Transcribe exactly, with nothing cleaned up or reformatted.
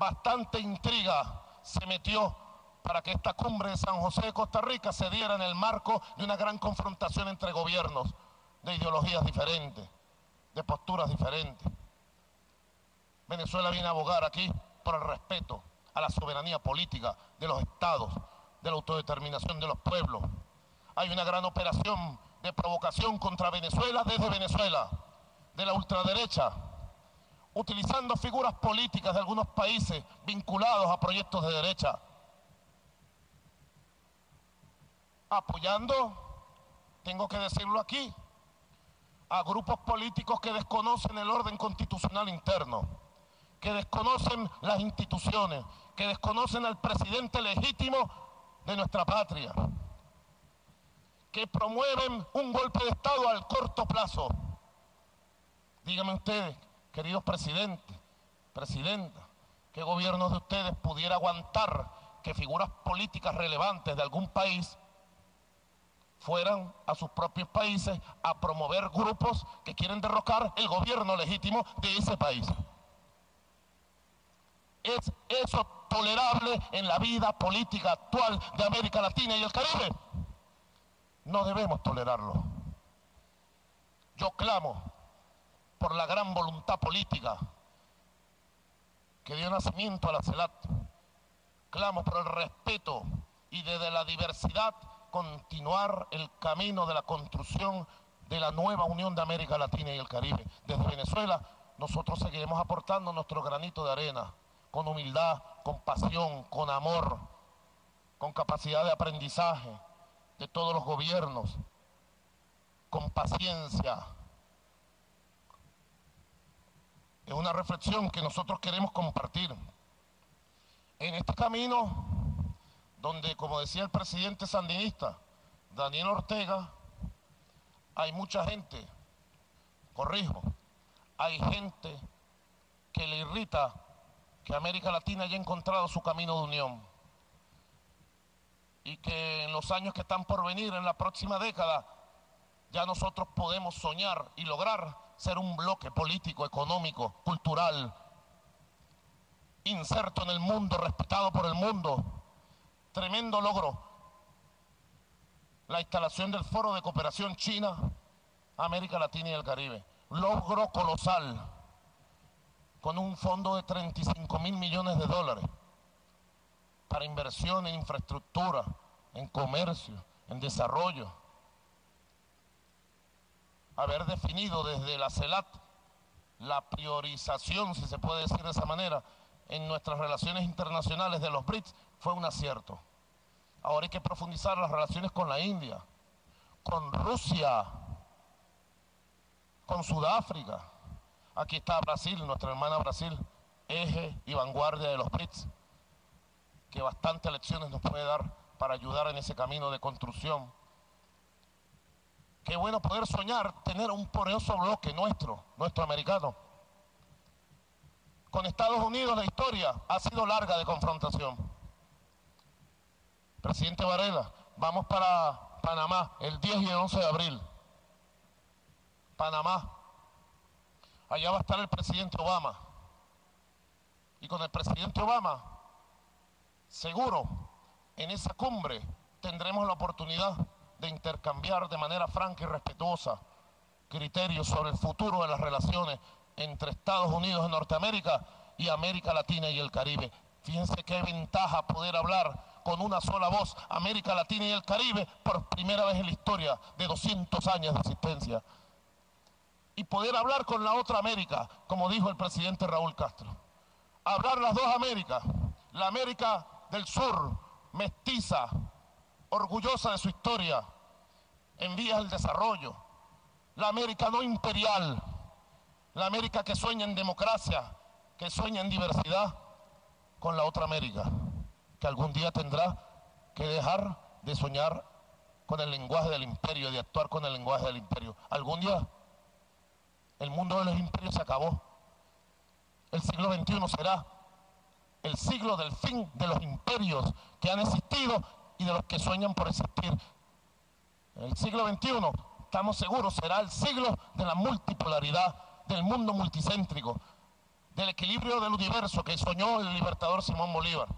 bastante intriga se metió para que esta cumbre de San José de Costa Rica se diera en el marco de una gran confrontación entre gobiernos de ideologías diferentes, de posturas diferentes. Venezuela viene a abogar aquí por el respeto a la soberanía política de los estados, de la autodeterminación de los pueblos. Hay una gran operación de provocación contra Venezuela desde Venezuela, de la ultraderecha, utilizando figuras políticas de algunos países vinculados a proyectos de derecha, apoyando, tengo que decirlo aquí, a grupos políticos que desconocen el orden constitucional interno, que desconocen las instituciones, que desconocen al presidente legítimo de nuestra patria, que promueven un golpe de Estado al corto plazo. Díganme ustedes, queridos presidentes, presidenta, ¿qué gobiernos de ustedes pudiera aguantar que figuras políticas relevantes de algún país fueran a sus propios países a promover grupos que quieren derrocar el gobierno legítimo de ese país? ¿Es eso tolerable en la vida política actual de América Latina y el Caribe? No debemos tolerarlo. Yo clamo por la gran voluntad política que dio nacimiento a la CELAC. Clamo por el respeto y desde la diversidad continuar el camino de la construcción de la nueva Unión de América Latina y el Caribe. Desde Venezuela nosotros seguiremos aportando nuestro granito de arena, con humildad, con pasión, con amor, con capacidad de aprendizaje de todos los gobiernos, con paciencia. Es una reflexión que nosotros queremos compartir. En este camino, donde, como decía el presidente sandinista, Daniel Ortega, hay mucha gente, corrijo, hay gente que le irrita que América Latina haya encontrado su camino de unión y que en los años que están por venir, en la próxima década, ya nosotros podemos soñar y lograr ser un bloque político, económico, cultural, inserto en el mundo, respetado por el mundo. Tremendo logro, la instalación del Foro de Cooperación China, América Latina y el Caribe. Logro colosal, con un fondo de treinta y cinco mil millones de dólares para inversión en infraestructura, en comercio, en desarrollo. Haber definido desde la CELAC la priorización, si se puede decir de esa manera, en nuestras relaciones internacionales de los BRICS fue un acierto. Ahora hay que profundizar las relaciones con la India, con Rusia, con Sudáfrica. Aquí está Brasil, nuestra hermana Brasil, eje y vanguardia de los BRICS, que bastantes lecciones nos puede dar para ayudar en ese camino de construcción. Qué bueno poder soñar, tener un poderoso bloque nuestro, nuestro americano. Con Estados Unidos la historia ha sido larga de confrontación. Presidente Varela, vamos para Panamá el diez y el once de abril. Panamá. Allá va a estar el presidente Obama. Y con el presidente Obama, seguro, en esa cumbre tendremos la oportunidad de intercambiar de manera franca y respetuosa criterios sobre el futuro de las relaciones entre Estados Unidos de Norteamérica y América Latina y el Caribe. Fíjense qué ventaja poder hablar con una sola voz, América Latina y el Caribe, por primera vez en la historia de doscientos años de existencia. Y poder hablar con la otra América, como dijo el presidente Raúl Castro. Hablar las dos Américas, la América del Sur, mestiza, orgullosa de su historia, en vías del desarrollo, la América no imperial, la América que sueña en democracia, que sueña en diversidad, con la otra América, que algún día tendrá que dejar de soñar con el lenguaje del imperio, de actuar con el lenguaje del imperio. Algún día el mundo de los imperios se acabó. El siglo veintiuno será el siglo del fin de los imperios que han existido y de los que sueñan por existir. El siglo veintiuno, estamos seguros, será el siglo de la multipolaridad, del mundo multicéntrico, del equilibrio del universo que soñó el libertador Simón Bolívar.